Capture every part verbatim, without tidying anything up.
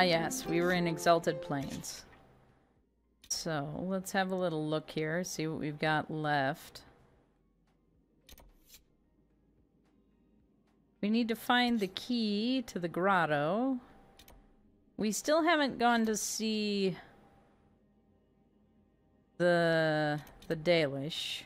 Ah yes, we were in Exalted Plains. So, let's have a little look here, see what we've got left. We need to find the key to the grotto. We still haven't gone to see the the Dalish.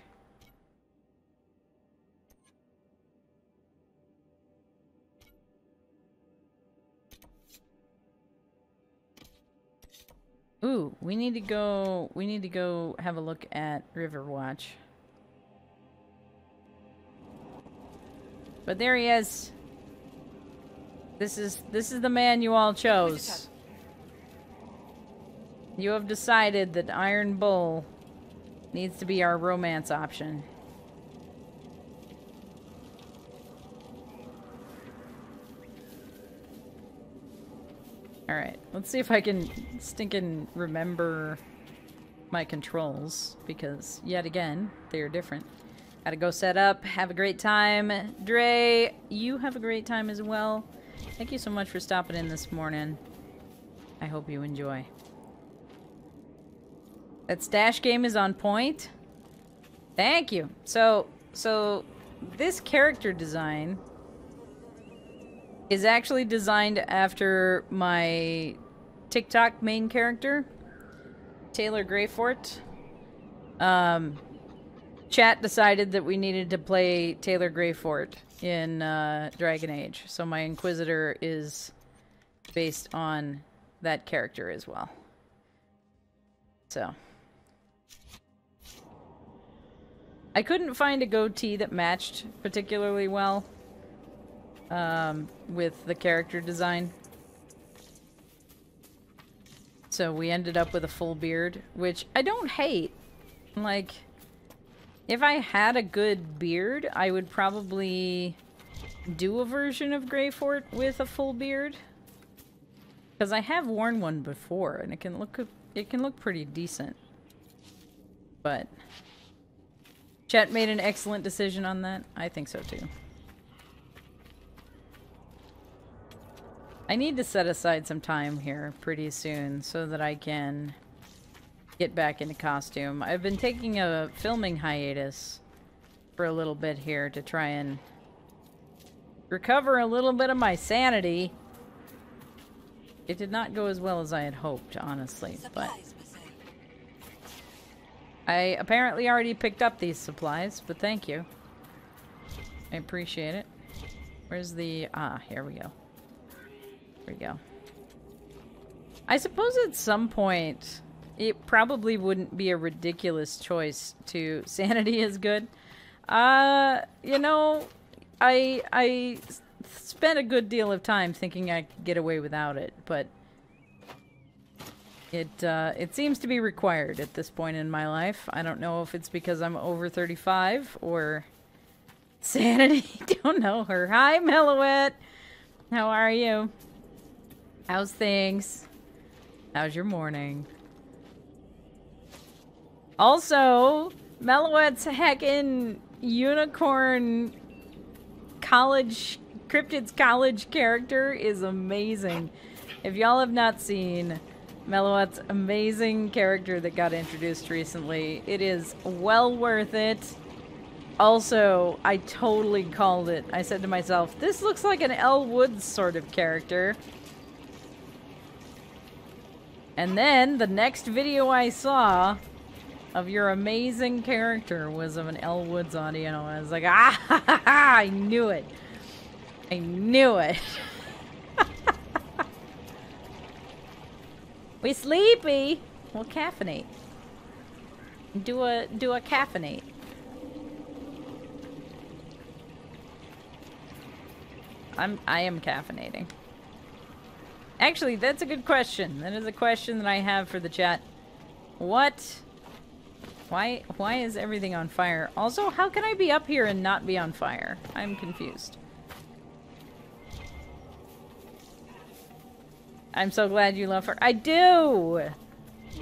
Ooh, we need to go we need to go have a look at Riverwatch. But there he is. This is this is the man you all chose. You have decided that Iron Bull needs to be our romance option. All right, let's see if I can stinkin' remember my controls, because yet again, they are different. Gotta go set up. Have a great time. Dre, you have a great time as well. Thank you so much for stopping in this morning. I hope you enjoy. That stash game is on point. Thank you. So, so this character design is actually designed after my TikTok main character, Taylor Greyfort. Um... Chat decided that we needed to play Taylor Greyfort in uh, Dragon Age, so my Inquisitor is based on that character as well. So I couldn't find a goatee that matched particularly well um, with the character design, so we ended up with a full beard, which I don't hate. Like, if I had a good beard, I would probably do a version of Greyfort with a full beard, because I have worn one before, and it can look it can look pretty decent. But chat made an excellent decision on that. I think so too. I need to set aside some time here pretty soon so that I can get back into costume. I've been taking a filming hiatus for a little bit here to try and recover a little bit of my sanity. It did not go as well as I had hoped, honestly, but I apparently already picked up these supplies, but thank you. I appreciate it. Where's the... ah, here we go. Here we go. I suppose at some point it probably wouldn't be a ridiculous choice to sanity is good. Uh, you know, I I spent a good deal of time thinking I could get away without it, but it uh, it seems to be required at this point in my life. I don't know if it's because I'm over thirty-five or sanity. Don't know her. Hi, Mellouette. How are you? How's things? How's your morning? Also, Mellouette's heckin' unicorn college, Cryptids College character is amazing. If y'all have not seen Mellouette's amazing character that got introduced recently, it is well worth it. Also, I totally called it. I said to myself, this looks like an Elle Woods sort of character. And then the next video I saw of your amazing character was of an Elle Woods audio. I was like, ah, ha, ha, ha, I knew it. I knew it. We sleepy. We'll caffeinate. Do a do a caffeinate. I'm I am caffeinating. Actually, that's a good question. That is a question that I have for the chat. What? Why, why is everything on fire? Also, how can I be up here and not be on fire? I'm confused. I'm so glad you love her. I do!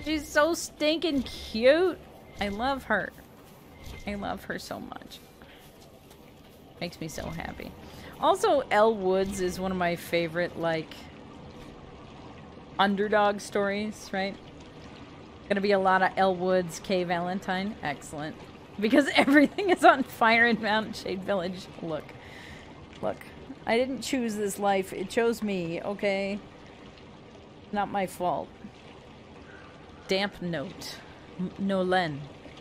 She's so stinking cute! I love her. I love her so much. Makes me so happy. Also, Elle Woods is one of my favorite, like, underdog stories, right? Gonna be a lot of Elle Woods, K. Valentine. Excellent. Because everything is on fire in Mountain Shade Village. Look. Look. I didn't choose this life. It chose me, okay? Not my fault. Damp note. Nolen.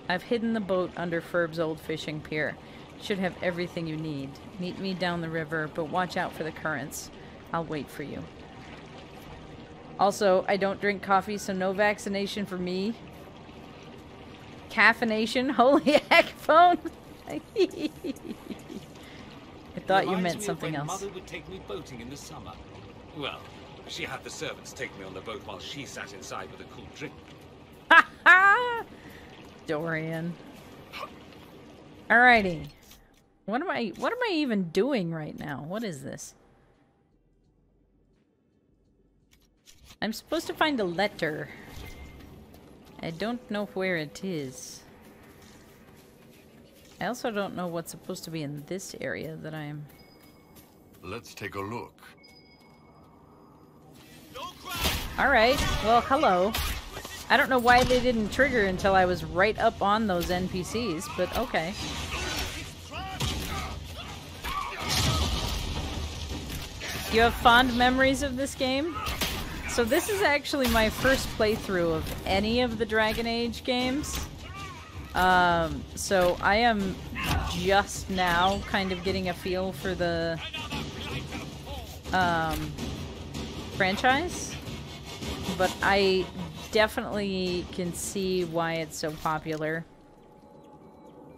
I've hidden the boat under Ferb's old fishing pier. Should have everything you need. Meet me down the river, but watch out for the currents. I'll wait for you. Also, I don't drink coffee, so no vaccination for me. Caffeination? Holy heck, phone! I thought you meant something else. Mother would take me boating in the summer. Well, she had the servants take me on the boat while she sat inside with a cool drink. Ha ha! Dorian. Alrighty. What am I what am I even doing right now? What is this? I'm supposed to find a letter. I don't know where it is. I also don't know what's supposed to be in this area that I'm... Let's take a look. Alright, well, hello. I don't know why they didn't trigger until I was right up on those N P Cs, but okay. You have fond memories of this game? So this is actually my first playthrough of any of the Dragon Age games. Um, so I am just now kind of getting a feel for the um, franchise, but I definitely can see why it's so popular.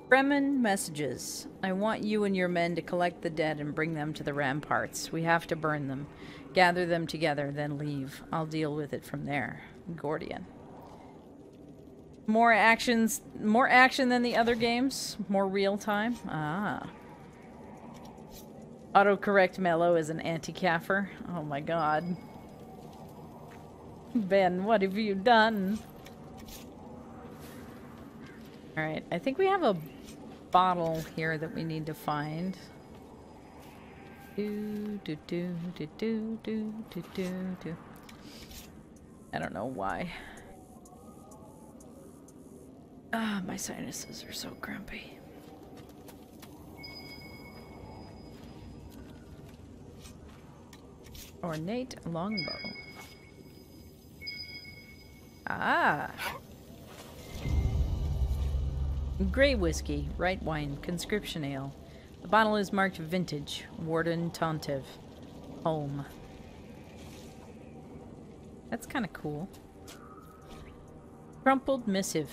Fremen messages. I want you and your men to collect the dead and bring them to the ramparts. We have to burn them. Gather them together, then leave. I'll deal with it from there. Gordian. More actions, more action than the other games. More real time. Ah. Autocorrect Mello is an anti-caffer. Oh my god. Ben, what have you done? Alright, I think we have a bottle here that we need to find. Do, do, do, do, do, do, do, do, do. I don't know why. Ah, my sinuses are so grumpy. Ornate longbow. Ah! Grey whiskey, right wine, conscription ale. The bottle is marked vintage, Warden Tontiv, home. That's kind of cool. Crumpled missive.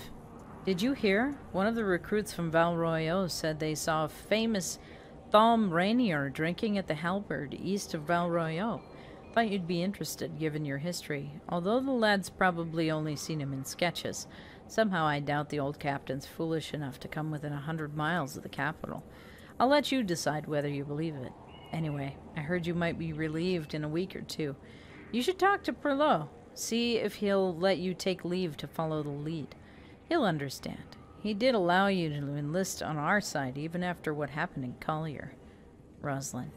Did you hear? One of the recruits from Val Royaux said they saw a famous Thom Rainier drinking at the Halberd east of Val Royaux. Thought you'd be interested given your history. Although the lad's probably only seen him in sketches, somehow I doubt the old captain's foolish enough to come within a hundred miles of the capital. I'll let you decide whether you believe it. Anyway, I heard you might be relieved in a week or two. You should talk to Perlot. See if he'll let you take leave to follow the lead. He'll understand. He did allow you to enlist on our side even after what happened in Collier. Rosalind.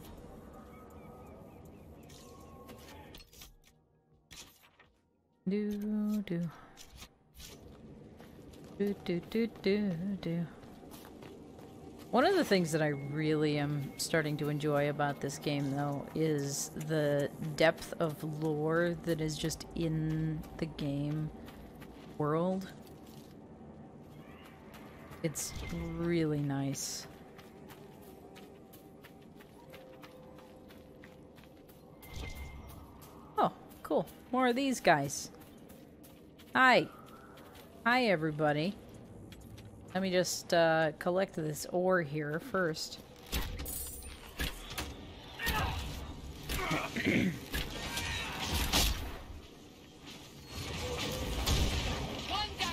Do, do. Do, do, do, do, do. One of the things that I really am starting to enjoy about this game, though, is the depth of lore that is just in the game world. It's really nice. Oh, cool. More of these guys. Hi. Hi, everybody. Let me just uh, collect this ore here first. One down.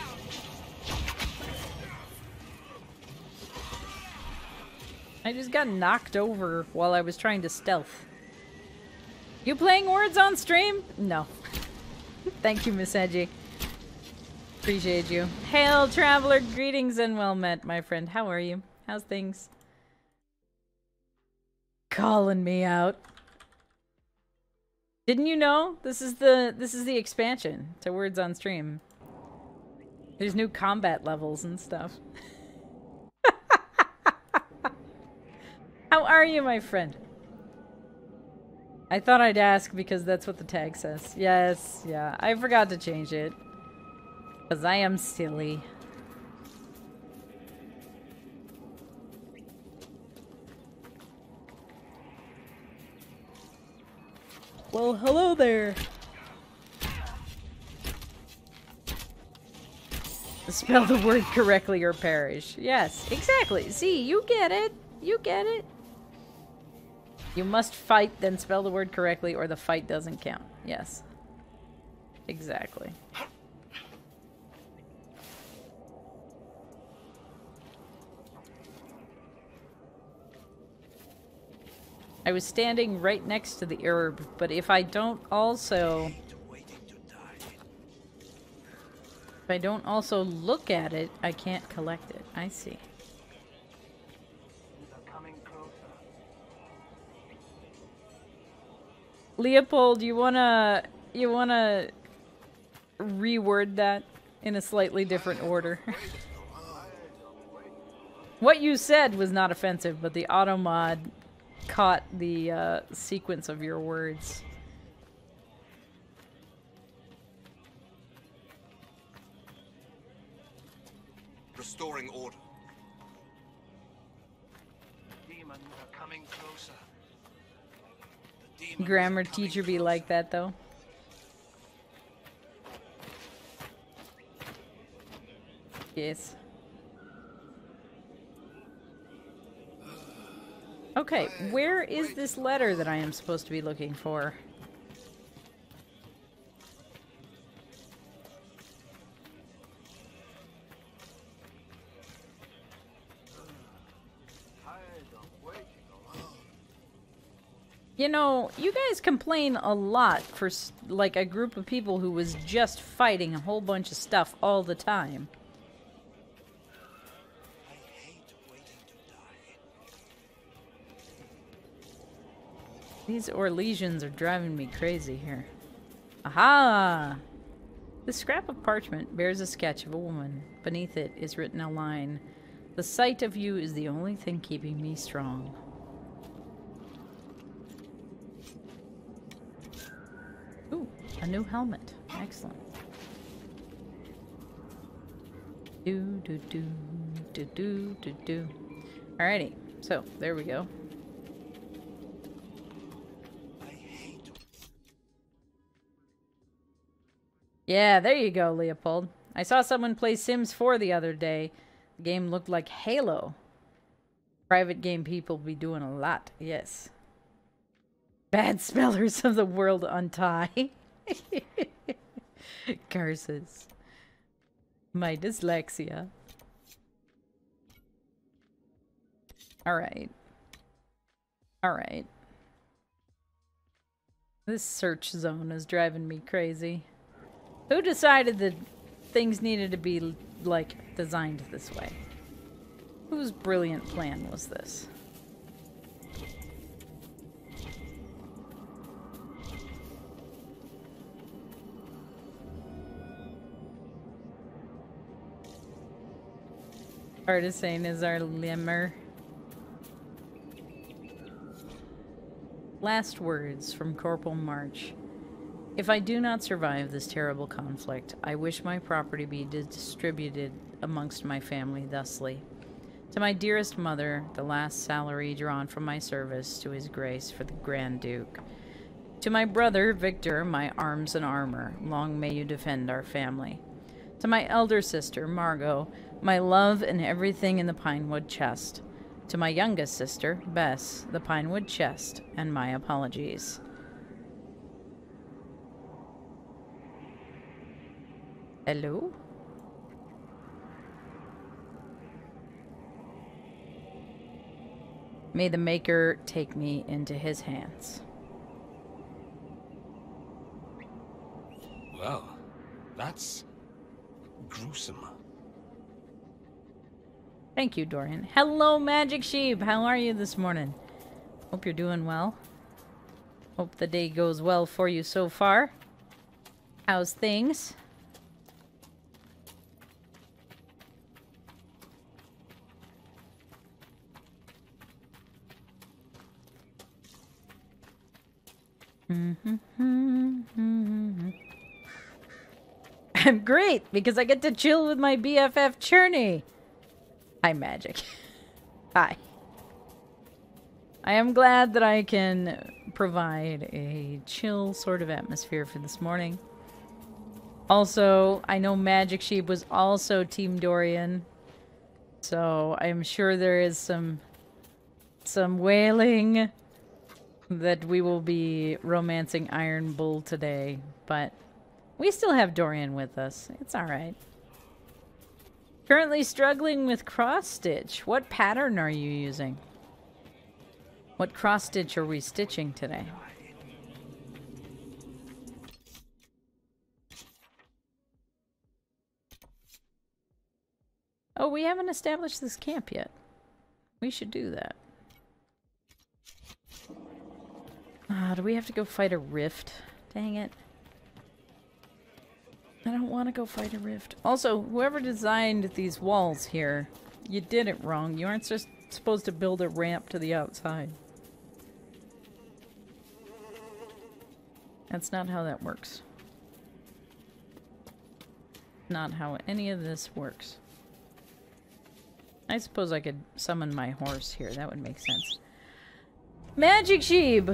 I just got knocked over while I was trying to stealth. You playing words on stream? No. Thank you, Miss Edgy. Appreciate you. Hail, traveler! Greetings and well met, my friend. How are you? How's things? Calling me out. Didn't you know? This is the this is the expansion to Words on Stream. There's new combat levels and stuff. How are you, my friend? I thought I'd ask because that's what the tag says. Yes, yeah. I forgot to change it. Because I am silly. Well, hello there. Spell the word correctly or perish. Yes, exactly. See, you get it. You get it. You must fight, then spell the word correctly, or the fight doesn't count. Yes. Exactly. I was standing right next to the herb, but if I don't also... If I don't also look at it, I can't collect it. I see. Leopold, you wanna... You wanna... reword that in a slightly different order. What you said was not offensive, but the automod... caught the uh, sequence of your words. Restoring order. Demons are coming closer. The grammar teacher be like that though. Yes. Okay, where is this letter that I am supposed to be looking for? You know, you guys complain a lot for, like, a group of people who was just fighting a whole bunch of stuff all the time. These Orlesians are driving me crazy here. Aha! The scrap of parchment bears a sketch of a woman. Beneath it is written a line. The sight of you is the only thing keeping me strong. Ooh, a new helmet. Excellent. Do do do do do do do. Alrighty, so there we go. Yeah, there you go, Leopold. I saw someone play Sims four the other day. The game looked like Halo. Private game people be doing a lot, yes. Bad spellers of the world untie. Curses. My dyslexia. Alright. Alright. This search zone is driving me crazy. Who decided that things needed to be, like, designed this way? Whose brilliant plan was this? Artisan is our lemur. Last words from Corporal March. If I do not survive this terrible conflict, I wish my property be distributed amongst my family thusly. To my dearest mother, the last salary drawn from my service to His Grace for the Grand Duke. To my brother, Victor, my arms and armor, long may you defend our family. To my elder sister, Margot, my love and everything in the Pinewood Chest. To my youngest sister, Bess, the Pinewood Chest, and my apologies. Hello? May the Maker take me into his hands. Well, that's... gruesome. Thank you, Dorian. Hello, Magic Sheep! How are you this morning? Hope you're doing well. Hope the day goes well for you so far. How's things? I'm great because I get to chill with my B F F Churney. Hi, Magic. Hi. I am glad that I can provide a chill sort of atmosphere for this morning. Also, I know Magic Sheep was also Team Dorian, so I'm sure there is some some wailing that we will be romancing Iron Bull today, but we still have Dorian with us. It's all right. Currently struggling with cross stitch. What pattern are you using? What cross stitch are we stitching today? Oh, we haven't established this camp yet. We should do that. Ah, uh, do we have to go fight a rift? Dang it. I don't want to go fight a rift. Also, whoever designed these walls here, you did it wrong. You aren't just supposed to build a ramp to the outside. That's not how that works. Not how any of this works. I suppose I could summon my horse here. That would make sense. Magic Sheep!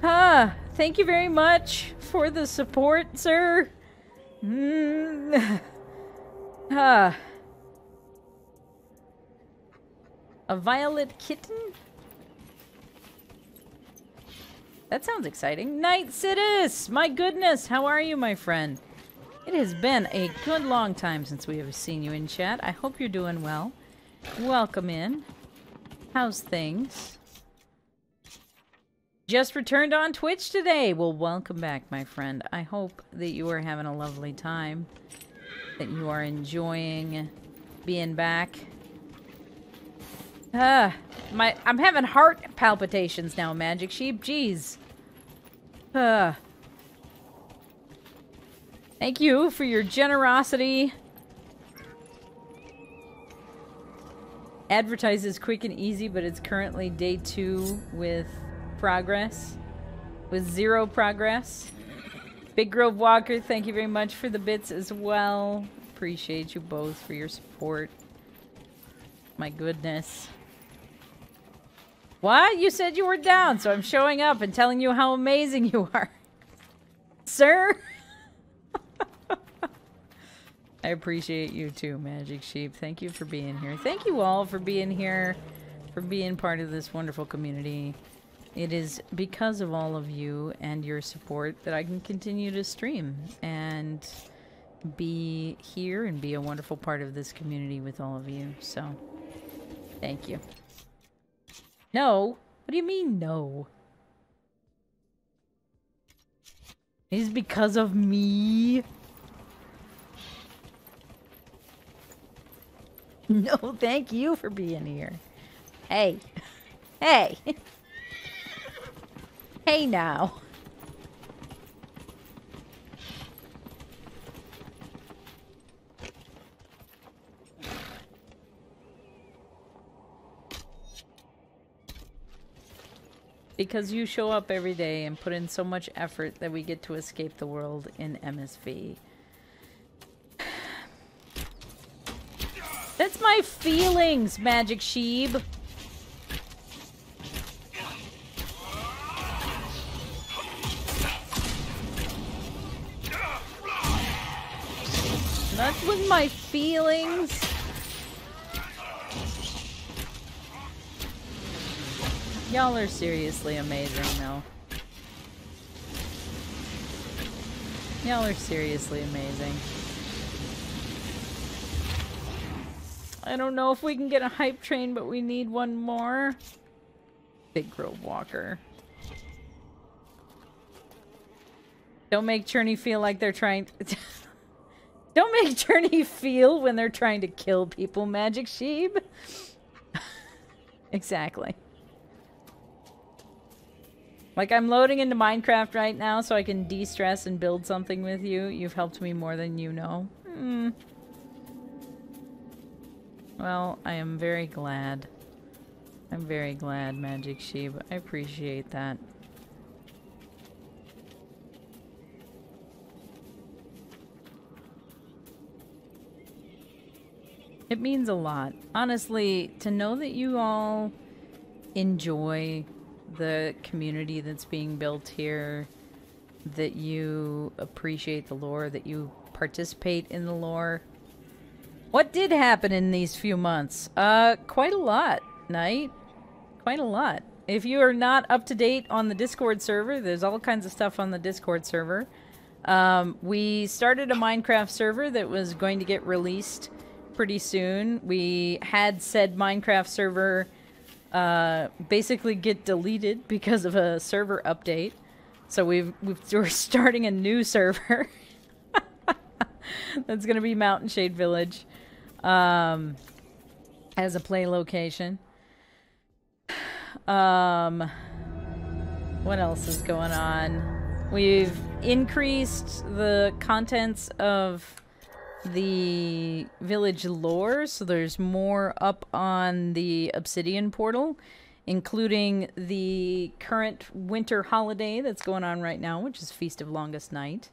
Ah, thank you very much for the support, sir. Mm. Ah. A violet kitten? That sounds exciting. Knight Sidis! My goodness, how are you, my friend? It has been a good long time since we have seen you in chat. I hope you're doing well. Welcome in. How's things? Just returned on Twitch today. Well, welcome back, my friend. I hope that you are having a lovely time. That you are enjoying being back. Ah, my, I'm having heart palpitations now, Magic Sheep. Jeez. Ah. Thank you for your generosity. Advertise is quick and easy, but it's currently day two with progress. With zero progress. Big Grove Walker, thank you very much for the bits as well. Appreciate you both for your support. My goodness. What? You said you were down, so I'm showing up and telling you how amazing you are. Sir? I appreciate you too, Magic Sheep. Thank you for being here. Thank you all for being here, for being part of this wonderful community. It is because of all of you and your support that I can continue to stream and be here and be a wonderful part of this community with all of you. So, thank you. No? What do you mean, no? It is because of me. No, thank you for being here. Hey. Hey. Hey now. Because you show up every day and put in so much effort that we get to escape the world in M S V. That's my feelings, Magic Sheep. That's with my feelings. Y'all are seriously amazing, though. Y'all are seriously amazing. I don't know if we can get a hype train, but we need one more. Big Grove Walker. Don't make Churney feel like they're trying to... Don't make Churney feel when they're trying to kill people, Magic Sheep. Exactly. Like, I'm loading into Minecraft right now so I can de-stress and build something with you. You've helped me more than you know. Mm. Well, I am very glad. I'm very glad, Magic Sheep. I appreciate that. It means a lot. Honestly, to know that you all enjoy the community that's being built here, that you appreciate the lore, that you participate in the lore. What did happen in these few months? Uh, quite a lot, Knight. Quite a lot. If you are not up to date on the Discord server, there's all kinds of stuff on the Discord server. Um, we started a Minecraft server that was going to get released pretty soon. We had said Minecraft server uh, basically get deleted because of a server update, so we've, we've we're starting a new server that's gonna be Mountain Shade Village um, as a play location. Um, what else is going on? We've increased the contents of the village lore, so there's more up on the Obsidian portal, including the current winter holiday that's going on right now, which is Feast of Longest Night.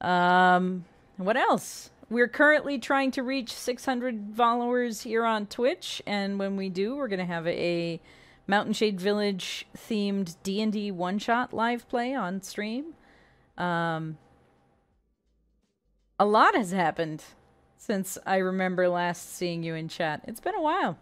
Um, what else? We're currently trying to reach six hundred followers here on Twitch, and when we do, we're going to have a Mountain Shade Village themed D and D one-shot live play on stream. Um... A lot has happened since I remember last seeing you in chat. It's been a while.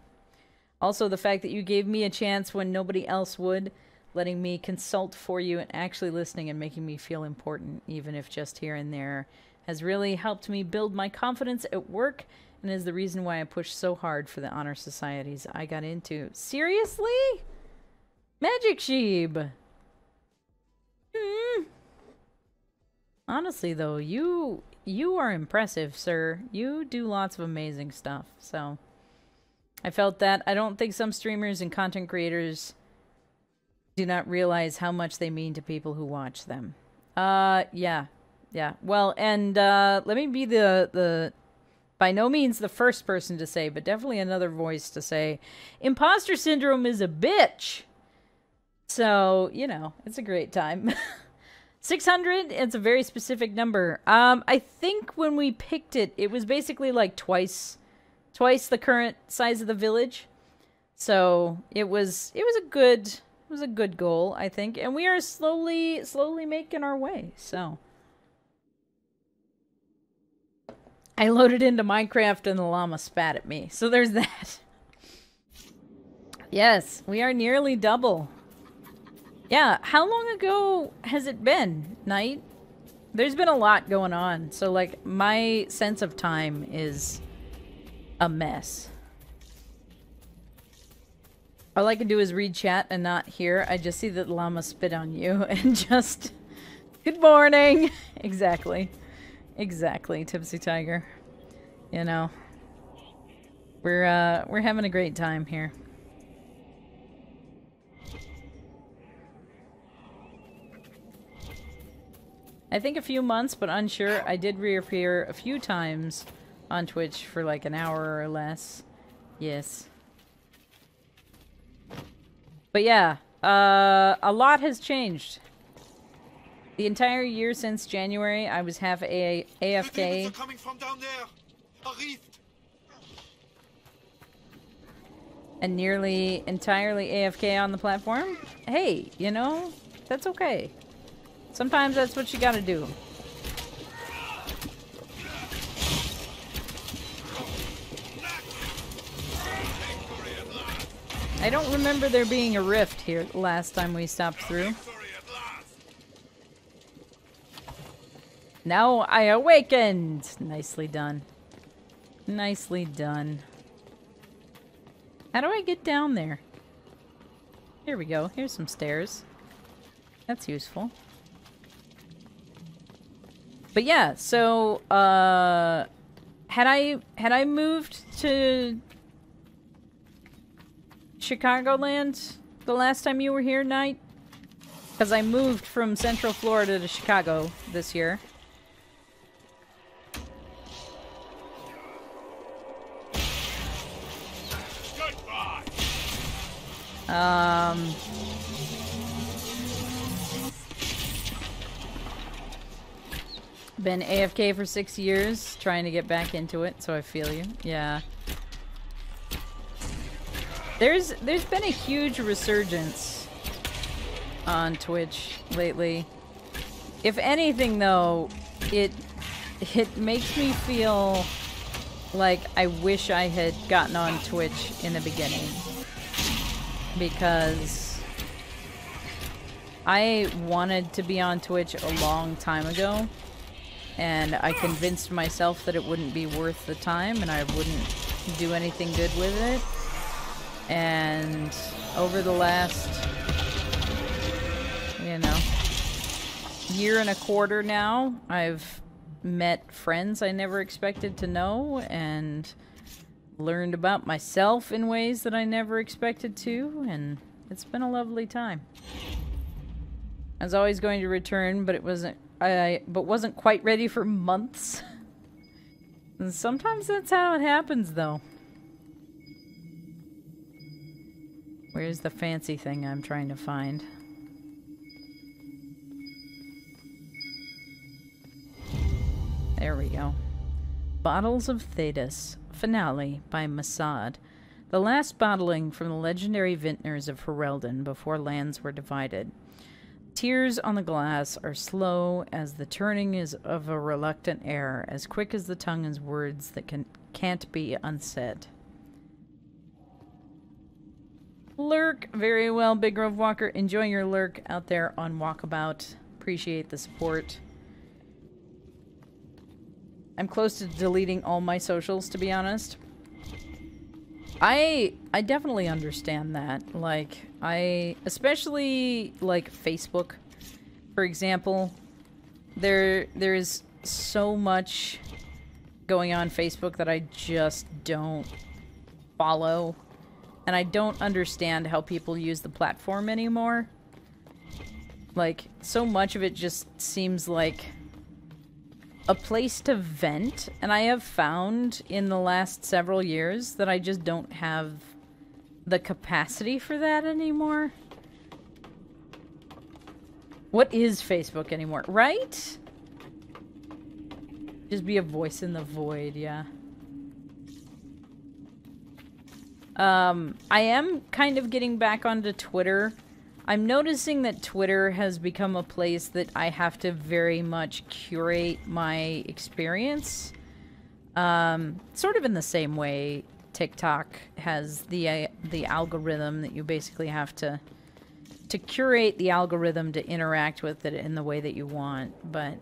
Also, the fact that you gave me a chance when nobody else would, letting me consult for you and actually listening and making me feel important, even if just here and there, has really helped me build my confidence at work and is the reason why I pushed so hard for the honor societies I got into. Seriously? Magic Sheep! Mm. Honestly, though, you... You are impressive, sir. You do lots of amazing stuff, so... I felt that. I don't think some streamers and content creators do not realize how much they mean to people who watch them. Uh, yeah. Yeah. Well, and, uh, let me be the, the... by no means the first person to say, but definitely another voice to say, imposter syndrome is a bitch! So, you know, it's a great time. six hundred, it's a very specific number. Um, I think when we picked it, it was basically like twice, twice the current size of the village. So it was, it was a good, it was a good goal, I think. And we are slowly, slowly making our way. So I loaded into Minecraft and the llama spat at me. So there's that. Yes, we are nearly double. Yeah, how long ago has it been, Knight? There's been a lot going on, so, like, my sense of time is a mess. All I can do is read chat and not hear. I just see that llama spit on you and just, good morning! Exactly. Exactly, Tipsy Tiger. You know. We're, uh, we're having a great time here. I think a few months, but unsure. I did reappear a few times on Twitch for like an hour or less. Yes. But yeah, uh, a lot has changed. The entire year since January, I was half a A F K. Are coming from down there. A rift. And nearly entirely A F K on the platform. Hey, you know, that's okay. Sometimes that's what you gotta do. I don't remember there being a rift here last time we stopped through. Now I awakened! Nicely done. Nicely done. How do I get down there? Here we go. Here's some stairs. That's useful. But yeah, so, uh, had I, had I moved to Chicagoland the last time you were here, Knight? because I moved from Central Florida to Chicago this year. Goodbye. Um... Been A F K for six years, trying to get back into it, so I feel you. Yeah. There's there's been a huge resurgence on Twitch lately. If anything though, it it makes me feel like I wish I had gotten on Twitch in the beginning. Because I wanted to be on Twitch a long time ago. And I convinced myself that it wouldn't be worth the time and I wouldn't do anything good with it. And over the last, you know, year and a quarter now, I've met friends I never expected to know and learned about myself in ways that I never expected to, and it's been a lovely time. I was always going to return, but it wasn't I, but wasn't quite ready for months. And sometimes that's how it happens, though. Where's the fancy thing I'm trying to find? There we go. Bottles of Thetis, Finale by Masad. The last bottling from the legendary vintners of Ferelden before lands were divided. Tears on the glass are slow as the turning is of a reluctant air, as quick as the tongue is words that can, can't be unsaid. Lurk. Very well, Big Grove Walker. Enjoy your lurk out there on Walkabout. Appreciate the support. I'm close to deleting all my socials, to be honest. I I definitely understand that. Like, I... Especially, like, Facebook, for example. There, there is so much going on Facebook that I just don't follow. And I don't understand how people use the platform anymore. Like, so much of it just seems like a place to vent, and I have found in the last several years that I just don't have the capacity for that anymore. What is Facebook anymore, right? Just be a voice in the void, yeah. Um, I am kind of getting back onto Twitter. I'm noticing that Twitter has become a place that I have to very much curate my experience. Um, sort of in the same way TikTok has the uh, the algorithm that you basically have to to curate the algorithm to interact with it in the way that you want. But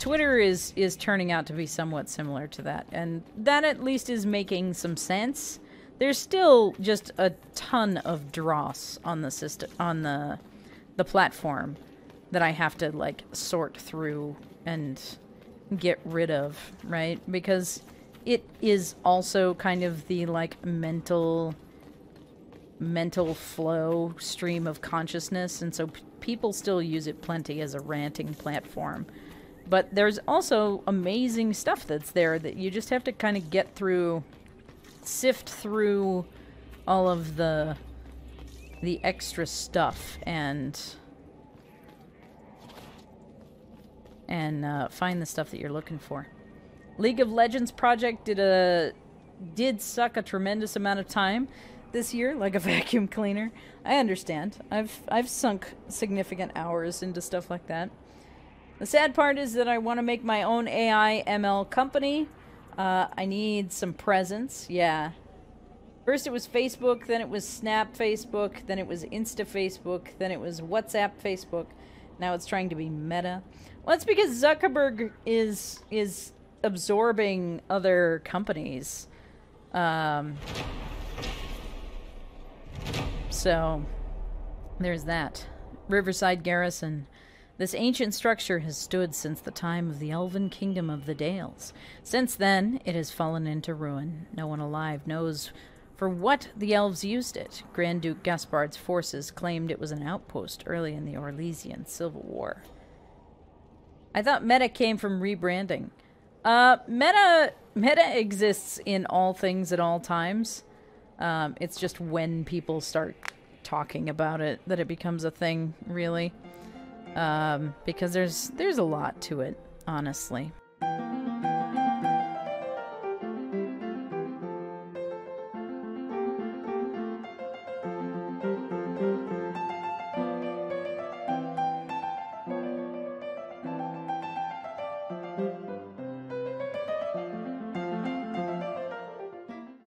Twitter is is turning out to be somewhat similar to that, and that at least is making some sense. There's still just a ton of dross on the system, on the the platform that I have to like sort through and get rid of, right? Because it is also kind of the like mental mental flow stream of consciousness, and so p people still use it plenty as a ranting platform. But there's also amazing stuff that's there that you just have to kind of get through. Sift through all of the the extra stuff and and uh, find the stuff that you're looking for. League of Legends project did a did suck a tremendous amount of time this year, like a vacuum cleaner. I understand. I've I've sunk significant hours into stuff like that. The sad part is that I want to make my own A I M L company. Uh, I need some presence, yeah. First it was Facebook, then it was Snap Facebook, then it was Insta Facebook, then it was WhatsApp Facebook. Now it's trying to be Meta. Well, that's because Zuckerberg is is absorbing other companies. Um, so, there's that. Riverside Garrison. This ancient structure has stood since the time of the elven kingdom of the Dales. Since then, it has fallen into ruin. No one alive knows For what the elves used it. Grand Duke Gaspard's forces claimed it was an outpost early in the Orlesian Civil War. I thought Meta came from rebranding. Uh, Meta, Meta exists in all things at all times. Um, it's just when people start talking about it that it becomes a thing, really. Um, because there's, there's a lot to it, honestly.